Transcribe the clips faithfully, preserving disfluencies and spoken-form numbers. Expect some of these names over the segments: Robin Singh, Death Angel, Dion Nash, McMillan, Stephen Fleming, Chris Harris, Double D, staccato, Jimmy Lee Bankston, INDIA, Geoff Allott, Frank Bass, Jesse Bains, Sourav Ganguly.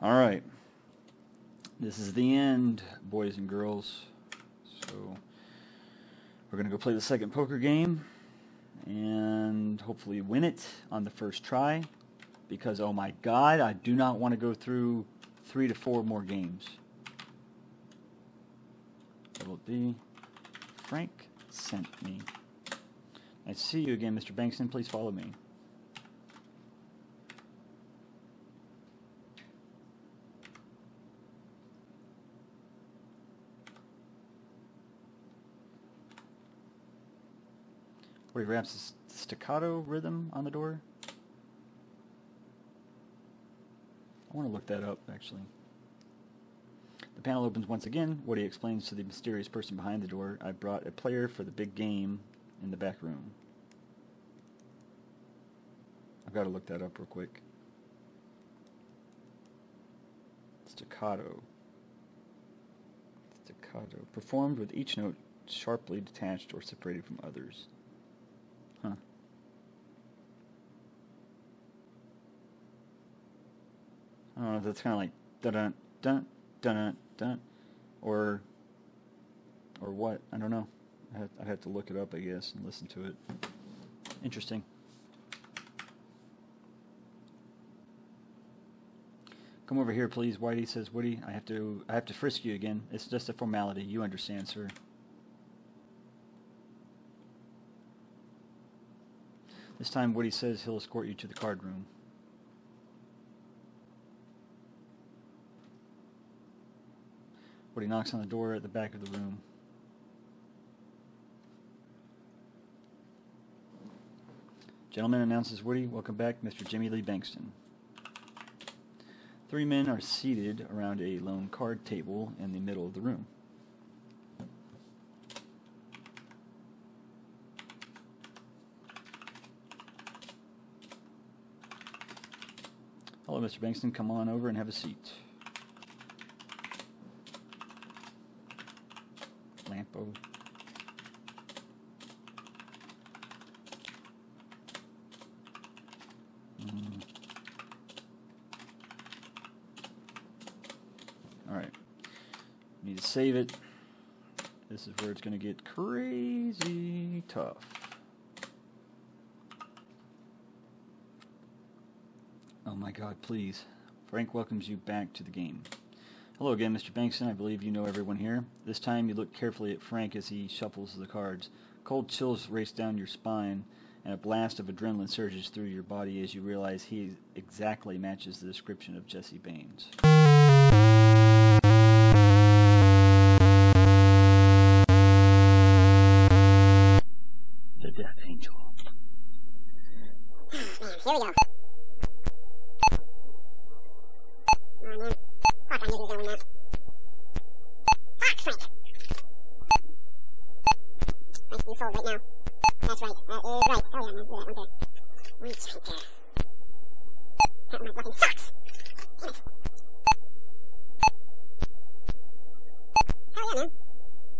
All right, this is the end, boys and girls. So we're gonna go play the second poker game and hopefully win it on the first try, because oh my god, I do not want to go through three to four more games. Double D. Frank sent me. I see you again, Mister Bankston. Please follow me. Where he wraps his staccato rhythm on the door. I want to look that up, actually. The panel opens once again. Woody explains to the mysterious person behind the door, I brought a player for the big game in the back room. I've got to look that up real quick. Staccato. Staccato. Performed with each note sharply detached or separated from others. Huh. I don't know if that's kind of like dun dun dun dun dun, or or what? I don't know. I have, I'd have to look it up, I guess, and listen to it. Interesting. Come over here, please, Whitey, says Woody. I have to I have to frisk you again. It's just a formality. You understand, sir. This time Woody says he'll escort you to the card room. Woody knocks on the door at the back of the room. Gentleman, announces Woody, welcome back, Mister Jimmy Lee Bankston. Three men are seated around a lone card table in the middle of the room. Hello, Mister Bankston, come on over and have a seat. Lampo. Mm. Alright. Need to save it. This is where it's going to get crazy tough. Oh my god, please. Frank welcomes you back to the game. Hello again, Mister Bankston. I believe you know everyone here. This time you look carefully at Frank as he shuffles the cards. Cold chills race down your spine, and a blast of adrenaline surges through your body as you realize he exactly matches the description of Jesse Bains. The Death Angel. Oh, man, here we go.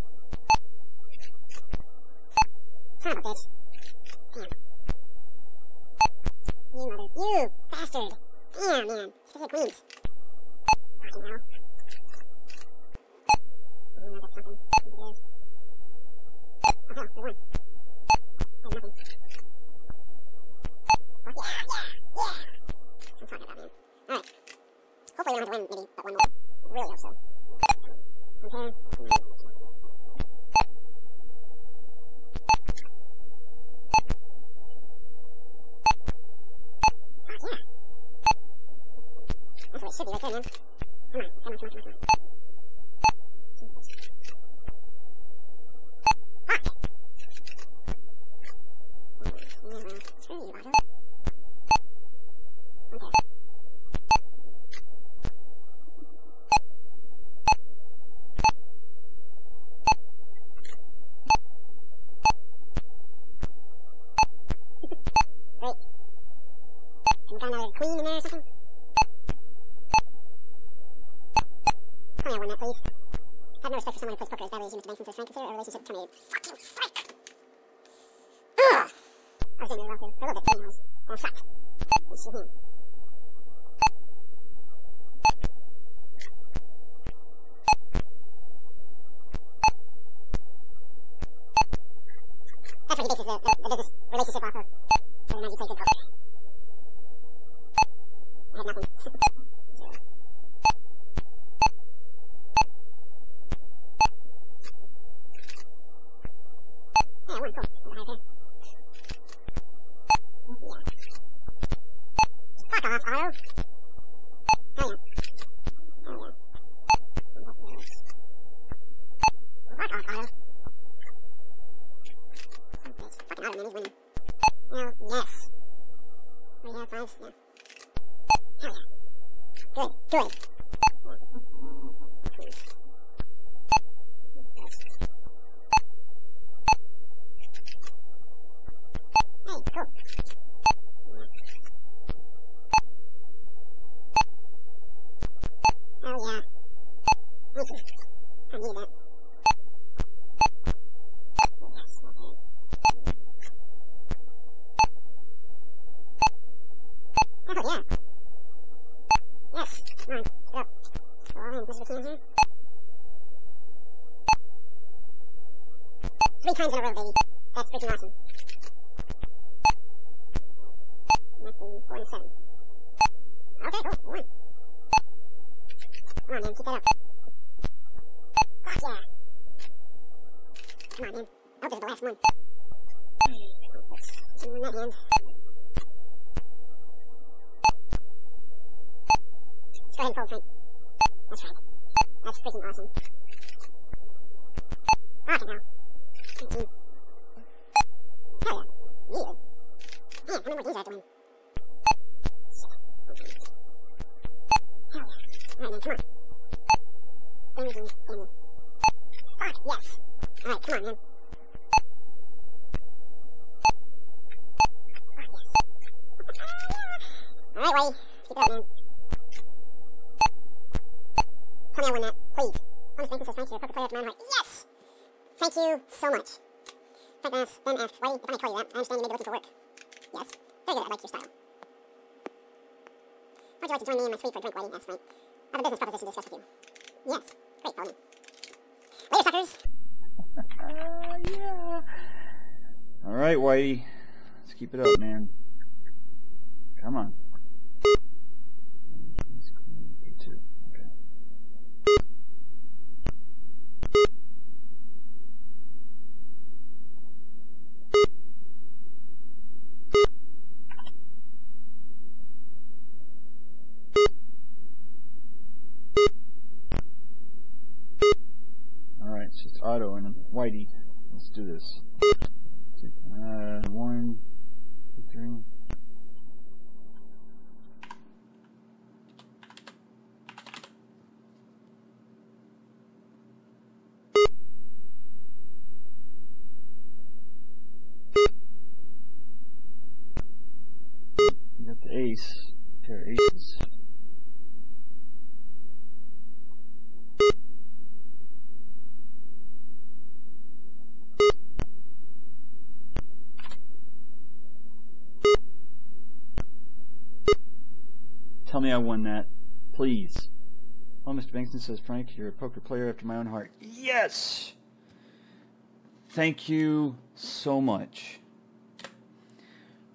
relationship off of whether or not you play good poker. I have nothing. Yeah, I won, cool. That's what I did. Yeah. Fuck off, Otto. There you go. There you go. Fuck off, Otto. Fucking Otto, man, he's winning. Hell yes. Three, yeah, five, yeah. Hell yeah. Good, good. Please. Hey, cool. Hell yeah. Thank you. I need that. Yes, okay. Oh, yeah. Yes. Come on. Go. Go all in as much as we can here. Three times in a row, baby. That's freaking awesome. And that's the four and seven. Okay, cool. One. Come on, man. Keep that up. Fuck yeah. Come on, man. I hope this is the last one. Two in that hand. Go ahead and fold, Frank. That's right. That's freaking awesome. Rocket now. fifteen. Hell yeah. Yeah. Man, how many more games I have to win? Shit. Hell yeah. Alright, man, come on. Angel, angel. Fuck, yes. Alright, come on, man. Fuck, yes. Alright, Wade. Let's keep it up, man. Tell me I won that, please. Honest basis says thanks to the poker player from Mount Heart. Yes! Thank you so much. Frank Bass then asks, Wade, if I may call you that, I understand you may be looking for work. Yes. Very good, I like your style. Would you like to join me in my suite for a drink, Wade? Asks Frank. I have a business proposition to discuss with you. Yes. Great, follow me. Later, suckers! uh, yeah. Alright, Whitey. Let's keep it up, man. Come on. Otto and Whitey. Let's do this. Uh, one, two, three. We got the ace. Pair of aces. Tell me I won that, please. Oh, Mister Bankston says, Frank, you're a poker player after my own heart. Yes! Thank you so much.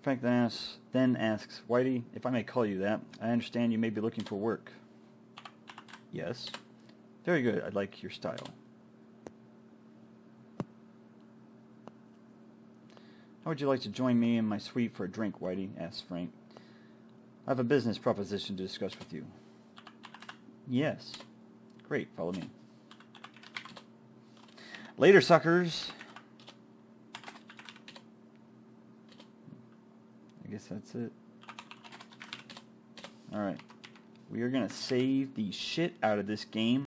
Frank then asks, then asks, Whitey, if I may call you that, I understand you may be looking for work. Yes. Very good. I like your style. How would you like to join me in my suite for a drink, Whitey? Asks Frank. I have a business proposition to discuss with you. Yes. Great, follow me. Later, suckers! I guess that's it. Alright. We are gonna save the shit out of this game.